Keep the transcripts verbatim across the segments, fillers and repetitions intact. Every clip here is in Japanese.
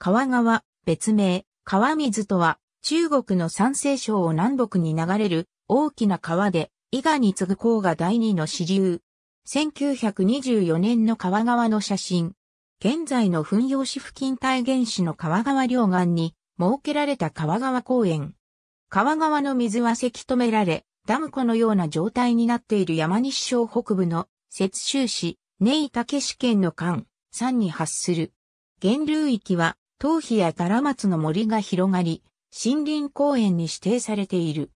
川川、別名、川水とは、中国の山西省を南北に流れる大きな川で、伊賀に次ぐ黄河第二の支流。せんきゅうひゃくにじゅうよねんの川川の写真。現在の瀋陽市付近太原市の川川両岸に設けられた川川公園。川川の水はせき止められ、ダム湖のような状態になっている山西省北部の雪州市、根井武市県の関山に発する。源流域は、桃皮やガラマツの森が広がり、森林公園に指定されている。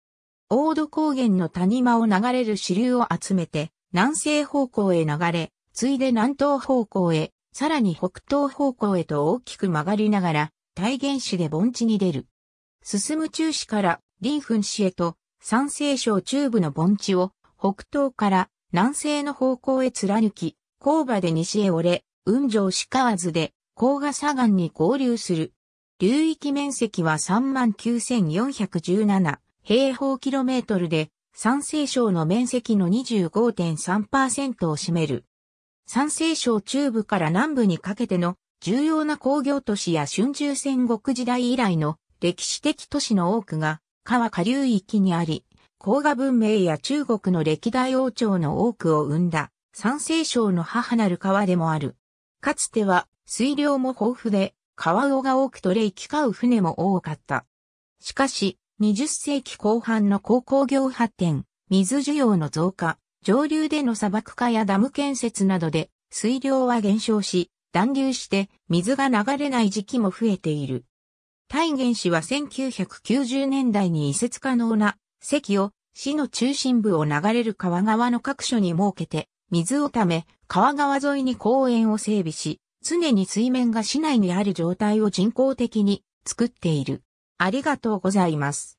大渡高原の谷間を流れる支流を集めて、南西方向へ流れ、次いで南東方向へ、さらに北東方向へと大きく曲がりながら、太原市で盆地に出る。進中市から臨汾市へと、山西省中部の盆地を、北東から南西の方向へ貫き、黄河で西へ折れ、雲上市河津で、黄河左岸に合流する。流域面積は さんまんきゅうせんよんひゃくじゅうなな 平方キロメートルで、山西省の面積の にじゅうごてんさんパーセント を占める。山西省中部から南部にかけての重要な工業都市や春秋戦国時代以来の歴史的都市の多くが川下流域にあり、黄河文明や中国の歴代王朝の多くを生んだ山西省の母なる川でもある。かつては水量も豊富で、川魚が多く取れ行き交う船も多かった。しかし、にじゅっせいきこう半の鉱工業発展、水需要の増加、上流での砂漠化やダム建設などで、水量は減少し、暖流して水が流れない時期も増えている。太原市はせんきゅうひゃくきゅうじゅうねんだいに移設可能な、堰を市の中心部を流れる川川の各所に設けて、水をため、川川沿いに公園を整備し、常に水面が市内にある状態を人工的に作っている。ありがとうございます。